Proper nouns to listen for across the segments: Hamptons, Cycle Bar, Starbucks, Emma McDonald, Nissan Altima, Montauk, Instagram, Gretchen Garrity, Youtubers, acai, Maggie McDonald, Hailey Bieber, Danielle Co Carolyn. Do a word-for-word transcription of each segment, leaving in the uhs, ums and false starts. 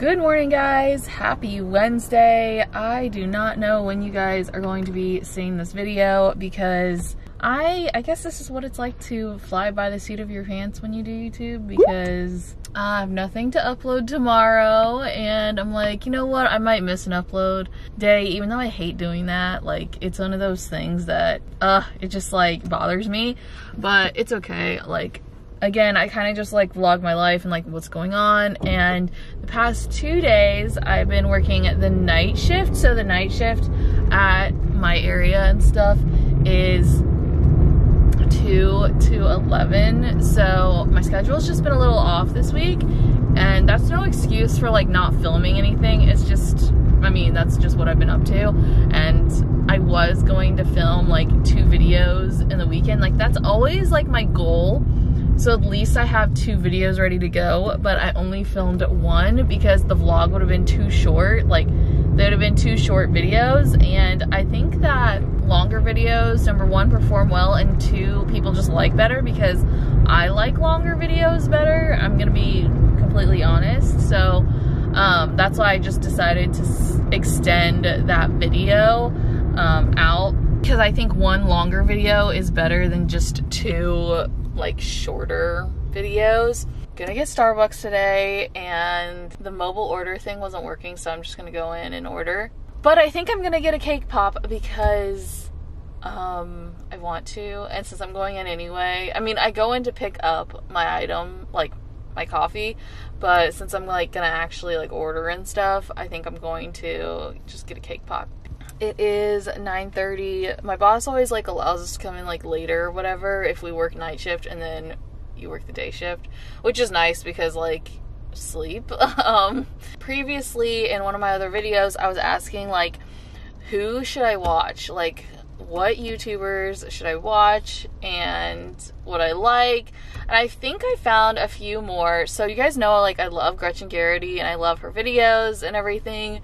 Good morning, guys. Happy Wednesday. I do not know when you guys are going to be seeing this video because I I guess this is what it's like to fly by the seat of your pants when you do YouTube, because I have nothing to upload tomorrow and I'm like, you know what, I might miss an upload day, even though I hate doing that. Like, it's one of those things that uh it just like bothers me, but it's okay. Like, again, I kind of just like vlog my life and like what's going on. And the past two days I've been working the night shift. So the night shift at my area and stuff is two to eleven. So my schedule's just been a little off this week, and that's no excuse for like not filming anything. It's just, I mean, that's just what I've been up to. And I was going to film like two videos in the weekend. Like, that's always like my goal. So at least I have two videos ready to go, but I only filmed one because the vlog would have been too short. Like, they would have been two short videos, and I think that longer videos, number one, perform well, and two, people just like better, because I like longer videos better. I'm gonna be completely honest. So um, that's why I just decided to s extend that video um, out, because I think one longer video is better than just two like shorter videos. Gonna get Starbucks today, and the mobile order thing wasn't working, so I'm just gonna go in and order. But I think I'm gonna get a cake pop because um, I want to, and since I'm going in anyway, I mean, I go in to pick up my item, like my coffee, but since I'm like gonna actually like order and stuff, I think I'm going to just get a cake pop. It is nine thirty. My boss always like allows us to come in like later or whatever if we work night shift and then you work the day shift, which is nice because like sleep. Um, previously in one of my other videos, I was asking like, who should I watch? Like, what YouTubers should I watch and what I like? And I think I found a few more. So you guys know, like, I love Gretchen Garrity and I love her videos and everything.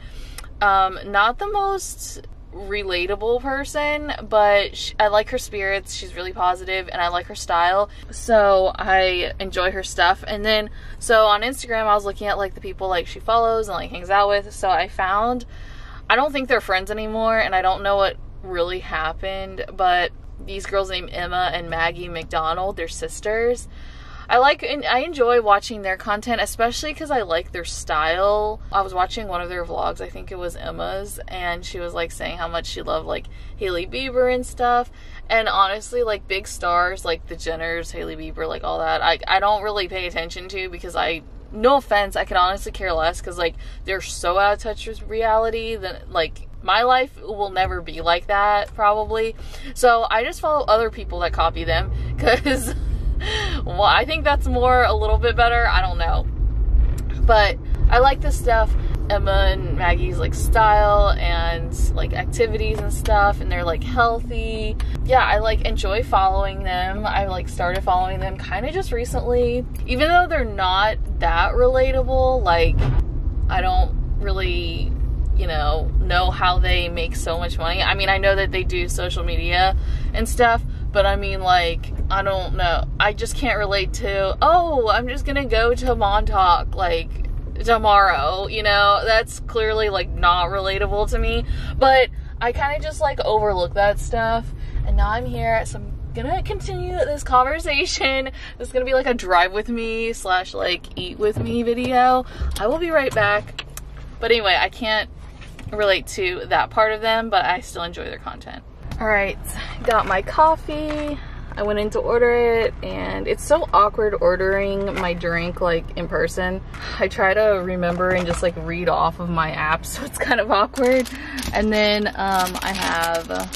Um, not the most relatable person, but she, I like her spirits. She's really positive and I like her style. So I enjoy her stuff. And then, so on Instagram, I was looking at like the people like she follows and like hangs out with. So I found, I don't think they're friends anymore and I don't know what really happened, but these girls named Emma and Maggie McDonald, they're sisters. I like and I enjoy watching their content, especially because I like their style. I was watching one of their vlogs, I think it was Emma's, and she was like saying how much she loved like Hailey Bieber and stuff. And honestly, like big stars like the Jenners, Hailey Bieber, like all that, I, I don't really pay attention to, because I, no offense, I could honestly care less, because like they're so out of touch with reality that like my life will never be like that probably. So I just follow other people that copy them, because well, I think that's more a little bit better. I don't know, but I like this stuff. Emma and Maggie's like style and like activities and stuff, and they're like healthy. Yeah, I like enjoy following them. I like started following them kind of just recently, even though they're not that relatable. Like, I don't really, you know, know how they make so much money. I mean, I know that they do social media and stuff, but I mean, like, I don't know. I just can't relate to, oh, I'm just gonna go to Montauk, like, tomorrow, you know? That's clearly, like, not relatable to me. But I kind of just, like, overlook that stuff. And now I'm here, so I'm gonna continue this conversation. This is gonna be, like, a drive with me slash, like, eat with me video. I will be right back. But anyway, I can't relate to that part of them, but I still enjoy their content. All right, got my coffee. I went in to order it, and it's so awkward ordering my drink like in person. I try to remember and just like read off of my app, so it's kind of awkward. And then um, I have a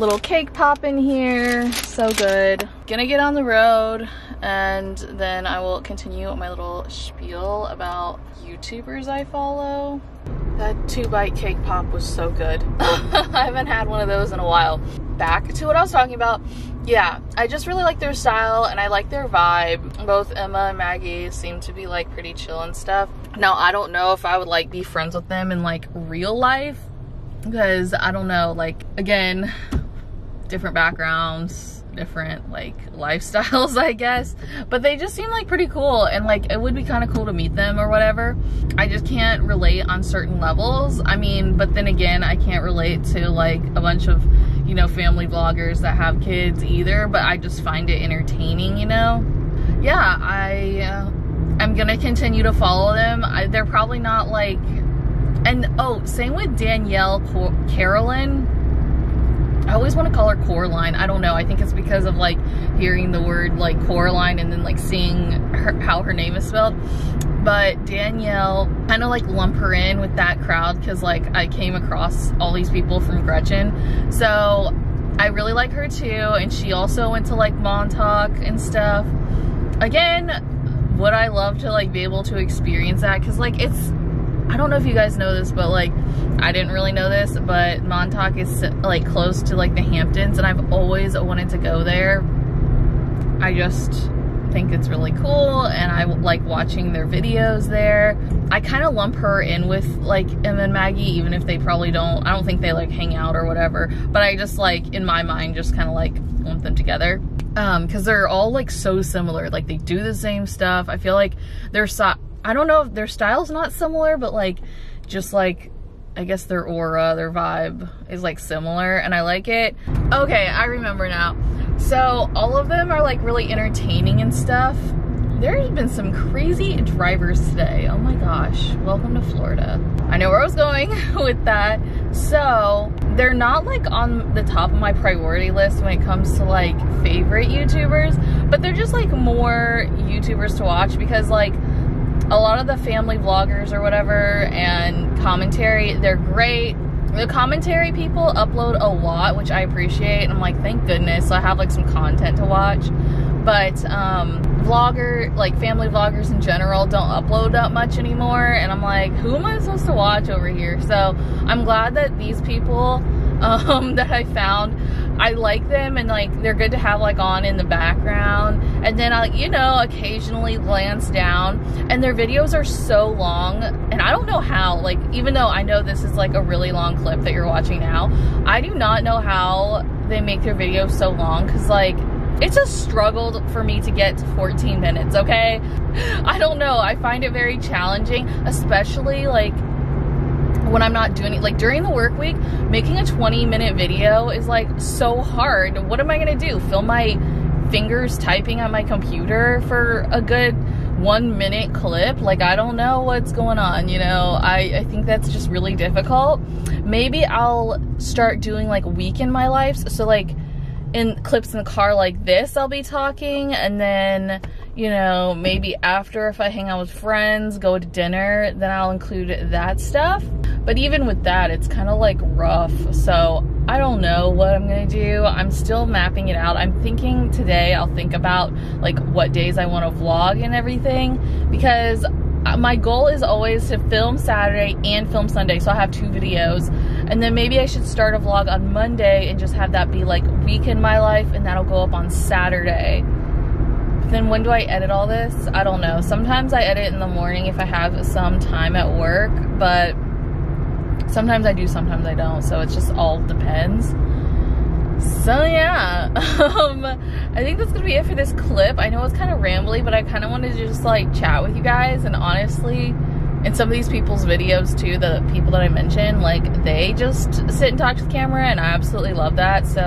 little cake pop in here, so good. Gonna get on the road, and then I will continue my little spiel about YouTubers I follow. That two bite cake pop was so good. I haven't had one of those in a while. Back to what I was talking about. Yeah, I just really like their style and I like their vibe. Both Emma and Maggie seem to be like pretty chill and stuff. Now, I don't know if I would like be friends with them in like real life, because I don't know, like, again, different backgrounds, different like lifestyles, I guess, but they just seem like pretty cool, and like it would be kind of cool to meet them or whatever. I just can't relate on certain levels. I mean, but then again, I can't relate to like a bunch of, you know, family vloggers that have kids either, but I just find it entertaining, you know. Yeah, I uh, I'm gonna continue to follow them. I, they're probably not like, and oh, same with Danielle Co Carolyn. I always want to call her Coraline. I don't know. I think it's because of like hearing the word like Coraline and then like seeing her, how her name is spelled. But Danielle, kind of like lump her in with that crowd because like I came across all these people from Gretchen. So I really like her too. And she also went to like Montauk and stuff. Again, would I love to like be able to experience that? Because like it's, I don't know if you guys know this, but like I didn't really know this, but Montauk is like close to like the Hamptons, and I've always wanted to go there. I just think it's really cool, and I like watching their videos there. I kind of lump her in with like Emma and Maggie, even if they probably don't, I don't think they like hang out or whatever, but I just like in my mind just kind of like lump them together. Um, cause they're all like so similar. Like they do the same stuff. I feel like their so I don't know if their style's not similar, but like just like, I guess their aura, their vibe is like similar, and I like it. Okay, I remember now. So all of them are like really entertaining and stuff. There's been some crazy drivers today. Oh my gosh, welcome to Florida. I know where I was going with that. So they're not like on the top of my priority list when it comes to like favorite YouTubers, but they're just like more YouTubers to watch because like a lot of the family vloggers or whatever and commentary, they're great. The commentary people upload a lot, which I appreciate, and I'm like, thank goodness. So I have like some content to watch. But um, vlogger, like family vloggers in general, don't upload that much anymore. And I'm like, who am I supposed to watch over here? So I'm glad that these people um, that I found, I like them, and like they're good to have like on in the background. And then I, you know, occasionally glance down, and their videos are so long, and I don't know how, like even though I know this is like a really long clip that you're watching now, I do not know how they make their videos so long, because like it's just struggled for me to get to fourteen minutes, okay? I don't know, I find it very challenging, especially like when I'm not doing it, like during the work week, making a twenty minute video is like so hard. What am I gonna do? Film my fingers typing on my computer for a good one minute clip? Like, I don't know what's going on, you know? I, I think that's just really difficult. Maybe I'll start doing like week in my life. So like in clips in the car like this, I'll be talking, and then, you know, maybe after, if I hang out with friends, go to dinner, then I'll include that stuff. But even with that, it's kind of like rough. So I don't know what I'm gonna do. I'm still mapping it out. I'm thinking today I'll think about like what days I want to vlog and everything, because my goal is always to film Saturday and film Sunday, so I have two videos. And then maybe I should start a vlog on Monday and just have that be like week in my life, and that'll go up on Saturday. But then when do I edit all this? I don't know. Sometimes I edit in the morning if I have some time at work, but sometimes I do, sometimes I don't, so it's just all depends. So yeah, um, I think that's gonna be it for this clip. I know it's kind of rambly, but I kind of wanted to just like chat with you guys, and honestly, in some of these people's videos too, the people that I mentioned, like they just sit and talk to the camera, and I absolutely love that. So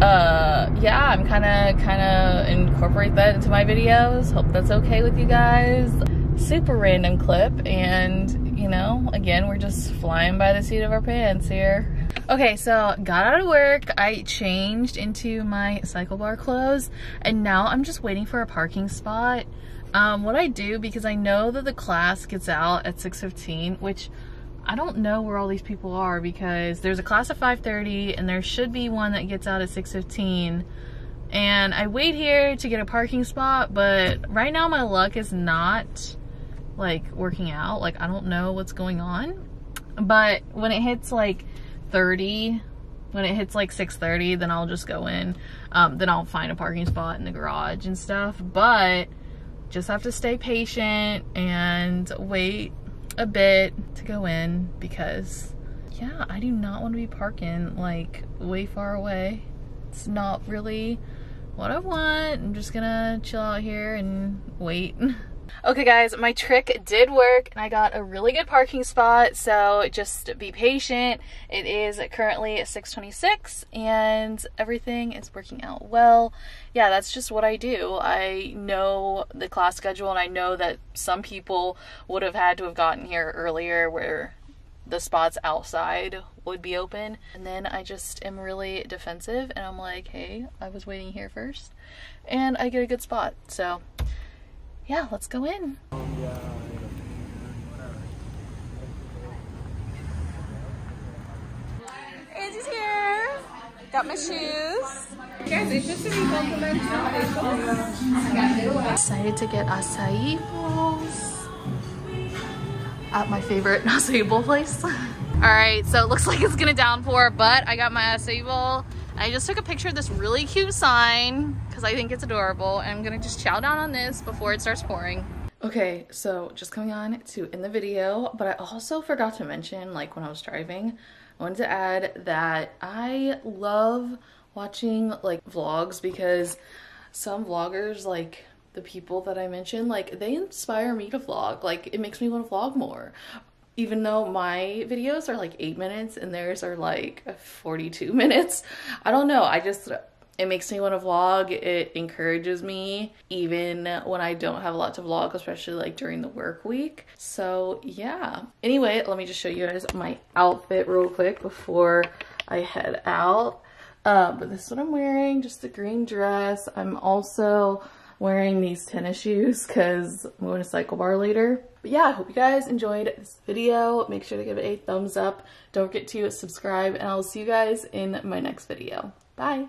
uh, yeah, I'm kind of kind of incorporate that into my videos. Hope that's okay with you guys. Super random clip, and you know, again, we're just flying by the seat of our pants here. Okay, so got out of work. I changed into my Cycle Bar clothes, and now I'm just waiting for a parking spot. Um, what I do, because I know that the class gets out at six fifteen, which I don't know where all these people are, because there's a class at five thirty, and there should be one that gets out at six fifteen. And I wait here to get a parking spot, but right now my luck is not like working out. Like I don't know what's going on, but when it hits like thirty, when it hits like six thirty, then I'll just go in, um, then I'll find a parking spot in the garage and stuff, but just have to stay patient and wait a bit to go in, because yeah, I do not want to be parking like way far away It's not really what I want. I'm just gonna chill out here and wait. Okay guys, my trick did work and I got a really good parking spot, so just be patient. It is currently six twenty-six and everything is working out well. Yeah, that's just what I do. I know the class schedule and I know that some people would have had to have gotten here earlier where the spots outside would be open, and then I just am really defensive and I'm like, hey, I was waiting here first and I get a good spot. So yeah, let's go in. Angie's here. Got my shoes. Decided to get acai bowls at my favorite acai bowl place. All right, so it looks like it's gonna downpour, but I got my acai bowl. I just took a picture of this really cute sign because I think it's adorable, and I'm gonna just chow down on this before it starts pouring. Okay, so just coming on to end the video, but I also forgot to mention, like when I was driving, I wanted to add that I love watching like vlogs, because some vloggers, like the people that I mentioned, like they inspire me to vlog. Like it makes me want to vlog more. Even though my videos are like eight minutes and theirs are like forty-two minutes. I don't know, I just, it makes me want to vlog. It encourages me even when I don't have a lot to vlog, especially like during the work week. So yeah. Anyway, let me just show you guys my outfit real quick before I head out. Uh, but this is what I'm wearing, just the green dress. I'm also wearing these tennis shoes because I'm going to Cycle Bar later. But yeah, I hope you guys enjoyed this video. Make sure to give it a thumbs up. Don't forget to subscribe, and I'll see you guys in my next video. Bye!